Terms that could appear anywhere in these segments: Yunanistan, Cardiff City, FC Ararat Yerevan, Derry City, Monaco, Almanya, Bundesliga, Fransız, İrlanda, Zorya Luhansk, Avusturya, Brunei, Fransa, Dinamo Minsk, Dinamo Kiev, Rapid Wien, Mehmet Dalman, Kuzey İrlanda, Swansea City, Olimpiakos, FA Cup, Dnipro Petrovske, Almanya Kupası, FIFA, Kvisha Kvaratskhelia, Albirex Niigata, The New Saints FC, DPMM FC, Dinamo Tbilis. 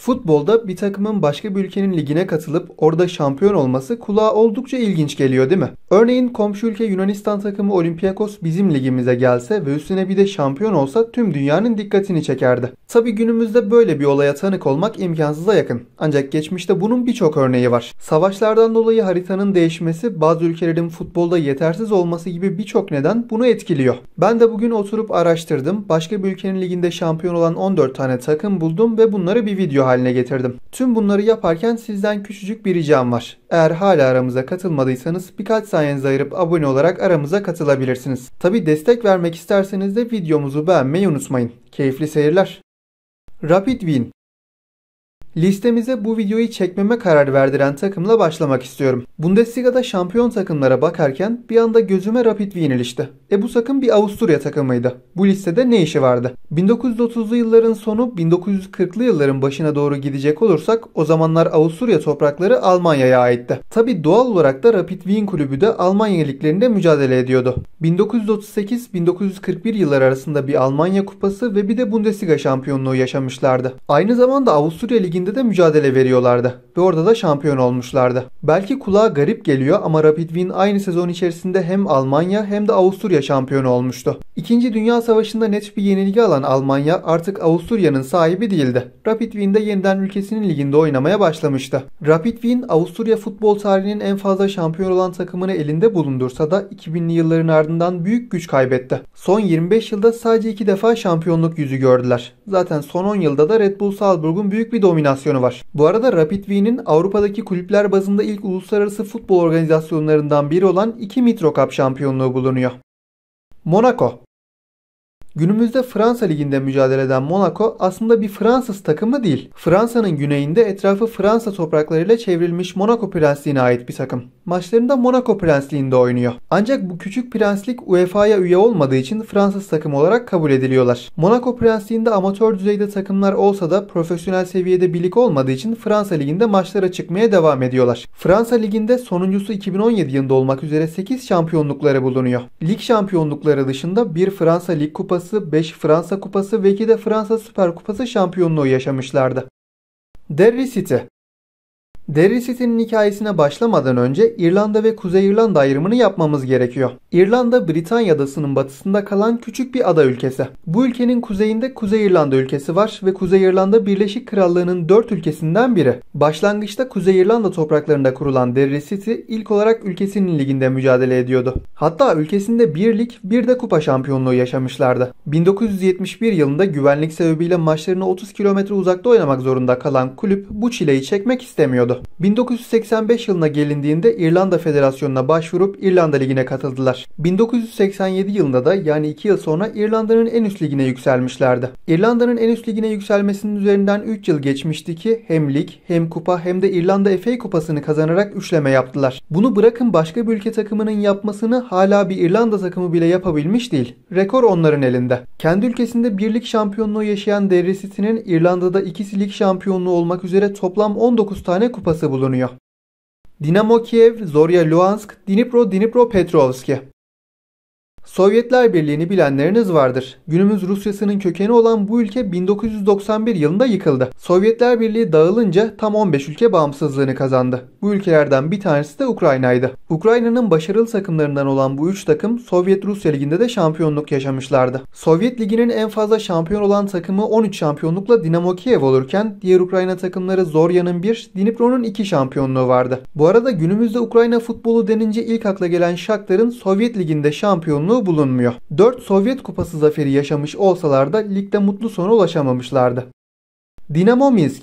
Futbolda bir takımın başka bir ülkenin ligine katılıp orada şampiyon olması kulağa oldukça ilginç geliyor değil mi? Örneğin komşu ülke Yunanistan takımı Olimpiakos bizim ligimize gelse ve üstüne bir de şampiyon olsa tüm dünyanın dikkatini çekerdi. Tabi günümüzde böyle bir olaya tanık olmak imkansıza yakın. Ancak geçmişte bunun birçok örneği var. Savaşlardan dolayı haritanın değişmesi, bazı ülkelerin futbolda yetersiz olması gibi birçok neden bunu etkiliyor. Ben de bugün oturup araştırdım. Başka bir ülkenin liginde şampiyon olan 14 tane takım buldum ve bunları bir video haline getirdim. Tüm bunları yaparken sizden küçücük bir ricam var. Eğer hala aramıza katılmadıysanız birkaç saniyenizi ayırıp abone olarak aramıza katılabilirsiniz. Tabi destek vermek isterseniz de videomuzu beğenmeyi unutmayın. Keyifli seyirler. Rapid Wien. Listemize bu videoyu çekmeme karar verdiren takımla başlamak istiyorum. Bundesliga'da şampiyon takımlara bakarken bir anda gözüme Rapid Wien ilişti. Bu takım bir Avusturya takımıydı. Bu listede ne işi vardı? 1930'lu yılların sonu 1940'lı yılların başına doğru gidecek olursak o zamanlar Avusturya toprakları Almanya'ya aitti. Tabi doğal olarak da Rapid Wien kulübü de Almanya liglerinde mücadele ediyordu. 1938-1941 yılları arasında bir Almanya Kupası ve bir de Bundesliga şampiyonluğu yaşamışlardı. Aynı zamanda Avusturya liginde de mücadele veriyorlardı ve orada da şampiyon olmuşlardı. Belki kulağa garip geliyor ama Rapid Wien aynı sezon içerisinde hem Almanya hem de Avusturya şampiyonu olmuştu. İkinci Dünya Savaşı'nda net bir yenilgi alan Almanya artık Avusturya'nın sahibi değildi. Rapid Wien de yeniden ülkesinin liginde oynamaya başlamıştı. Rapid Wien, Avusturya futbol tarihinin en fazla şampiyon olan takımını elinde bulundursa da 2000'li yılların ardından büyük güç kaybetti. Son 25 yılda sadece 2 defa şampiyonluk yüzü gördüler. Zaten son 10 yılda da Red Bull Salzburg'un büyük bir dominasyonu var. Bu arada Rapid Wien'in Avrupa'daki kulüpler bazında ilk uluslararası futbol organizasyonlarından biri olan 2 Mitro Cup şampiyonluğu bulunuyor. Monaco. Günümüzde Fransa liginde mücadele eden Monaco aslında bir Fransız takımı değil. Fransa'nın güneyinde etrafı Fransa topraklarıyla çevrilmiş Monaco Prensliği'ne ait bir takım. Maçlarında Monaco Prensliği'nde oynuyor. Ancak bu küçük prenslik UEFA'ya üye olmadığı için Fransız takım olarak kabul ediliyorlar. Monaco Prensliği'nde amatör düzeyde takımlar olsa da profesyonel seviyede bir lig olmadığı için Fransa liginde maçlara çıkmaya devam ediyorlar. Fransa liginde sonuncusu 2017 yılında olmak üzere 8 şampiyonlukları bulunuyor. Lig şampiyonlukları dışında bir Fransa Lig Kupası, 5 Fransa Kupası ve 2 de Fransa Süper Kupası şampiyonluğu yaşamışlardı. Derry City. Derry City'nin hikayesine başlamadan önce İrlanda ve Kuzey İrlanda ayrımını yapmamız gerekiyor. İrlanda, Britanya adasının batısında kalan küçük bir ada ülkesi. Bu ülkenin kuzeyinde Kuzey İrlanda ülkesi var ve Kuzey İrlanda Birleşik Krallığı'nın 4 ülkesinden biri. Başlangıçta Kuzey İrlanda topraklarında kurulan Derry City ilk olarak ülkesinin liginde mücadele ediyordu. Hatta ülkesinde bir lig, bir de kupa şampiyonluğu yaşamışlardı. 1971 yılında güvenlik sebebiyle maçlarını 30 kilometre uzakta oynamak zorunda kalan kulüp bu çileyi çekmek istemiyordu. 1985 yılına gelindiğinde İrlanda Federasyonu'na başvurup İrlanda Ligi'ne katıldılar. 1987 yılında da yani 2 yıl sonra İrlanda'nın en üst ligine yükselmişlerdi. İrlanda'nın en üst ligine yükselmesinin üzerinden 3 yıl geçmişti ki hem lig hem kupa hem de İrlanda FA Kupası'nı kazanarak üçleme yaptılar. Bunu bırakın başka bir ülke takımının yapmasını hala bir İrlanda takımı bile yapabilmiş değil. Rekor onların elinde. Kendi ülkesinde bir lig şampiyonluğu yaşayan Derry City'nin İrlanda'da 2 lig şampiyonluğu olmak üzere toplam 19 tane kupası bulunuyor. Dinamo Kiev, Zorya Luhansk, Dnipro Petrovske. Sovyetler Birliği'ni bilenleriniz vardır. Günümüz Rusya'sının kökeni olan bu ülke 1991 yılında yıkıldı. Sovyetler Birliği dağılınca tam 15 ülke bağımsızlığını kazandı. Bu ülkelerden bir tanesi de Ukrayna'ydı. Ukrayna'nın başarılı takımlarından olan bu 3 takım Sovyet Rusya Ligi'nde de şampiyonluk yaşamışlardı. Sovyet Ligi'nin en fazla şampiyon olan takımı 13 şampiyonlukla Dinamo Kiev olurken diğer Ukrayna takımları Zorya'nın 1, Dnipro'nun 2 şampiyonluğu vardı. Bu arada günümüzde Ukrayna futbolu denince ilk akla gelen Shakhtar'ın Sovyet Ligi'nde şampiyonluğu bulunmuyor. 4 Sovyet Kupası zaferi yaşamış olsalar da ligde mutlu sona ulaşamamışlardı. Dinamo Minsk.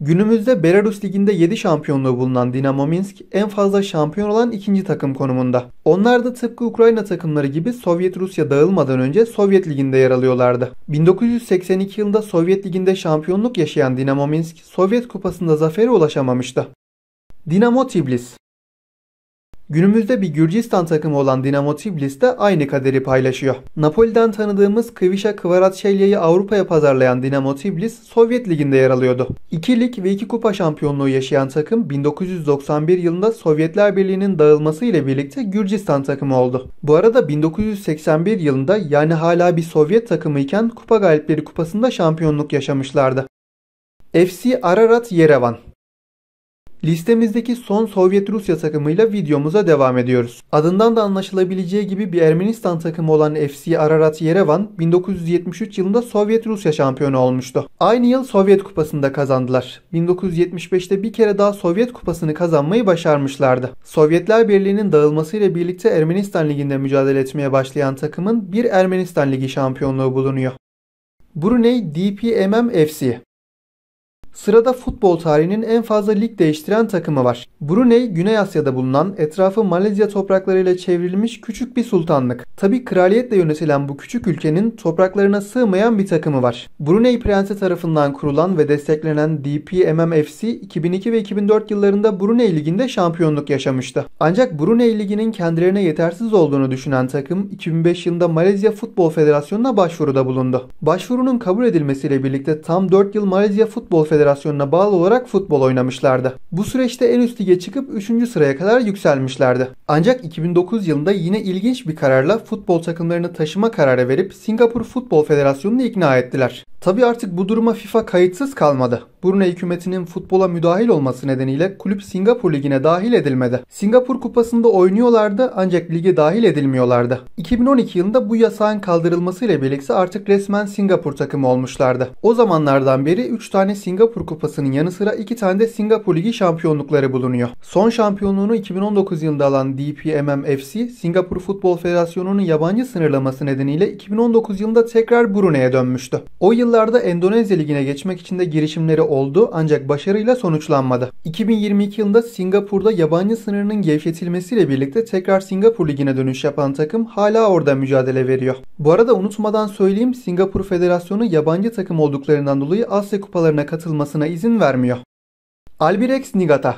Günümüzde Belarus Ligi'nde 7 şampiyonluğu bulunan Dinamo Minsk en fazla şampiyon olan 2. takım konumunda. Onlar da tıpkı Ukrayna takımları gibi Sovyet Rusya dağılmadan önce Sovyet Ligi'nde yer alıyorlardı. 1982 yılında Sovyet Ligi'nde şampiyonluk yaşayan Dinamo Minsk Sovyet Kupası'nda zafere ulaşamamıştı. Dinamo Tbilis. Günümüzde bir Gürcistan takımı olan Dinamo Tbilis de aynı kaderi paylaşıyor. Napoli'den tanıdığımız Kvisha Kvaratskhelia Avrupa'ya pazarlayan Dinamo Tbilis Sovyet Ligi'nde yer alıyordu. 2 lig ve 2 kupa şampiyonluğu yaşayan takım 1991 yılında Sovyetler Birliği'nin dağılması ile birlikte Gürcistan takımı oldu. Bu arada 1981 yılında yani hala bir Sovyet takımı iken Kupa Galipleri Kupası'nda şampiyonluk yaşamışlardı. FC Ararat Yerevan. Listemizdeki son Sovyet Rusya takımıyla videomuza devam ediyoruz. Adından da anlaşılabileceği gibi bir Ermenistan takımı olan FC Ararat Yerevan 1973 yılında Sovyet Rusya şampiyonu olmuştu. Aynı yıl Sovyet Kupası'nda kazandılar. 1975'te bir kere daha Sovyet Kupası'nı kazanmayı başarmışlardı. Sovyetler Birliği'nin dağılmasıyla birlikte Ermenistan Ligi'nde mücadele etmeye başlayan takımın bir Ermenistan Ligi şampiyonluğu bulunuyor. Brunei DPMM FC. Sırada futbol tarihinin en fazla lig değiştiren takımı var. Brunei, Güney Asya'da bulunan, etrafı Malezya topraklarıyla çevrilmiş küçük bir sultanlık. Tabi kraliyetle yönetilen bu küçük ülkenin topraklarına sığmayan bir takımı var. Brunei Prensi tarafından kurulan ve desteklenen DPMM FC 2002 ve 2004 yıllarında Brunei Ligi'nde şampiyonluk yaşamıştı. Ancak Brunei Ligi'nin kendilerine yetersiz olduğunu düşünen takım 2005 yılında Malezya Futbol Federasyonu'na başvuruda bulundu. Başvurunun kabul edilmesiyle birlikte tam 4 yıl Malezya Futbol Federasyonu'na bağlı olarak futbol oynamışlardı. Bu süreçte en üst lige çıkıp 3. sıraya kadar yükselmişlerdi. Ancak 2009 yılında yine ilginç bir kararla futbol takımlarını taşıma kararı verip Singapur Futbol Federasyonu'nu ikna ettiler. Tabi artık bu duruma FIFA kayıtsız kalmadı. Brunei hükümetinin futbola müdahil olması nedeniyle kulüp Singapur Ligi'ne dahil edilmedi. Singapur Kupası'nda oynuyorlardı ancak lige dahil edilmiyorlardı. 2012 yılında bu yasağın kaldırılmasıyla birlikte artık resmen Singapur takımı olmuşlardı. O zamanlardan beri 3 tane Singapur Kupası'nın yanı sıra 2 tane de Singapur Ligi şampiyonlukları bulunuyor. Son şampiyonluğunu 2019 yılında alan DPMM FC, Singapur Futbol Federasyonu'nun yabancı sınırlaması nedeniyle 2019 yılında tekrar Brunei'ye dönmüştü. O yıllarda Endonezya Ligi'ne geçmek için de girişimleri oldu ancak başarıyla sonuçlanmadı. 2022 yılında Singapur'da yabancı sınırının gevşetilmesiyle birlikte tekrar Singapur Ligi'ne dönüş yapan takım hala orada mücadele veriyor. Bu arada unutmadan söyleyeyim, Singapur Federasyonu yabancı takım olduklarından dolayı Asya Kupalarına katılmasına izin vermiyor. Albirex Niigata.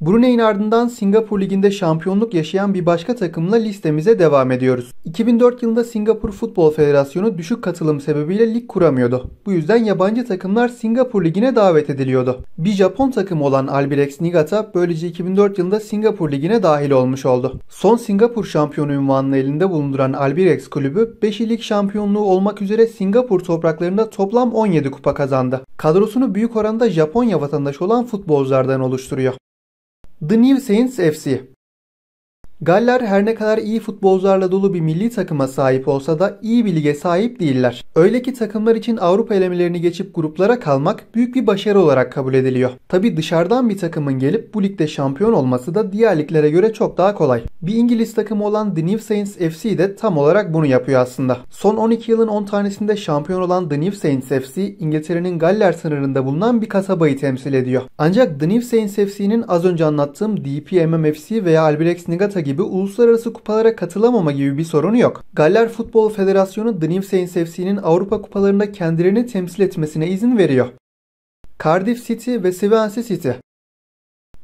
Brunei'nin ardından Singapur Ligi'nde şampiyonluk yaşayan bir başka takımla listemize devam ediyoruz. 2004 yılında Singapur Futbol Federasyonu düşük katılım sebebiyle lig kuramıyordu. Bu yüzden yabancı takımlar Singapur Ligi'ne davet ediliyordu. Bir Japon takımı olan Albirex Niigata böylece 2004 yılında Singapur Ligi'ne dahil olmuş oldu. Son Singapur şampiyonu unvanını elinde bulunduran Albirex kulübü 5 lig şampiyonluğu olmak üzere Singapur topraklarında toplam 17 kupa kazandı. Kadrosunu büyük oranda Japonya vatandaşı olan futbolculardan oluşturuyor. The New Saints FC. Galler her ne kadar iyi futbolcularla dolu bir milli takıma sahip olsa da iyi bir lige sahip değiller. Öyle ki takımlar için Avrupa elemelerini geçip gruplara kalmak büyük bir başarı olarak kabul ediliyor. Tabi dışarıdan bir takımın gelip bu ligde şampiyon olması da diğer liglere göre çok daha kolay. Bir İngiliz takımı olan The New Saints FC de tam olarak bunu yapıyor aslında. Son 12 yılın 10 tanesinde şampiyon olan The New Saints FC, İngiltere'nin Galler sınırında bulunan bir kasabayı temsil ediyor. Ancak The New Saints FC'nin az önce anlattığım DPMM FC veya Albirex Niigata gibi uluslararası kupalara katılamama gibi bir sorunu yok. Galler Futbol Federasyonu The New Saints FC'nin Avrupa kupalarında kendilerini temsil etmesine izin veriyor. Cardiff City ve Swansea City.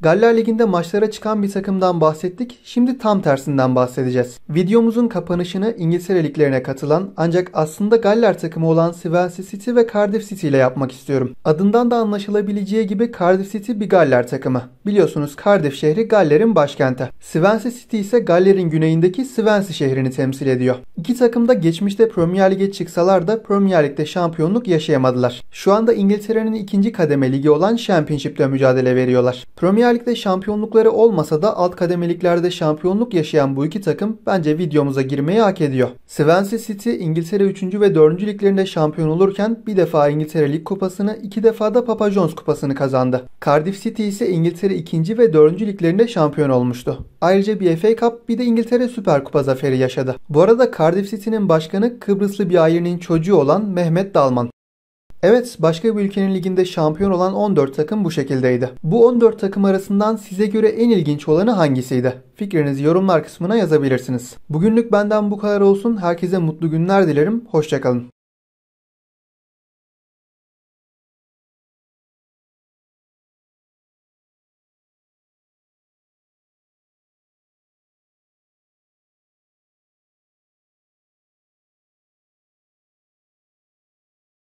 Galler Ligi'nde maçlara çıkan bir takımdan bahsettik, şimdi tam tersinden bahsedeceğiz. Videomuzun kapanışını İngiltere Liglerine katılan ancak aslında Galler takımı olan Swansea City ve Cardiff City ile yapmak istiyorum. Adından da anlaşılabileceği gibi Cardiff City bir Galler takımı. Biliyorsunuz Cardiff şehri Galler'in başkenti. Swansea City ise Galler'in güneyindeki Swansea şehrini temsil ediyor. İki takım da geçmişte Premier Lig'e çıksalar da Premier Lig'de şampiyonluk yaşayamadılar. Şu anda İngiltere'nin ikinci kademe ligi olan Championship'te mücadele veriyorlar. Premier Lig'de şampiyonlukları olmasa da alt kademeliklerde şampiyonluk yaşayan bu iki takım bence videomuza girmeyi hak ediyor. Swansea City İngiltere 3. ve 4. liglerinde şampiyon olurken bir defa İngiltere Lig Kupası'nı, 2 defa da Papa John's Kupası'nı kazandı. Cardiff City ise İngiltere 2. ve 4. liglerinde şampiyon olmuştu. Ayrıca bir FA Cup, bir de İngiltere Süper Kupa zaferi yaşadı. Bu arada Cardiff City'nin başkanı Kıbrıslı bir ailenin çocuğu olan Mehmet Dalman. Evet, başka bir ülkenin liginde şampiyon olan 14 takım bu şekildeydi. Bu 14 takım arasından size göre en ilginç olanı hangisiydi? Fikrinizi yorumlar kısmına yazabilirsiniz. Bugünlük benden bu kadar olsun. Herkese mutlu günler dilerim. Hoşça kalın.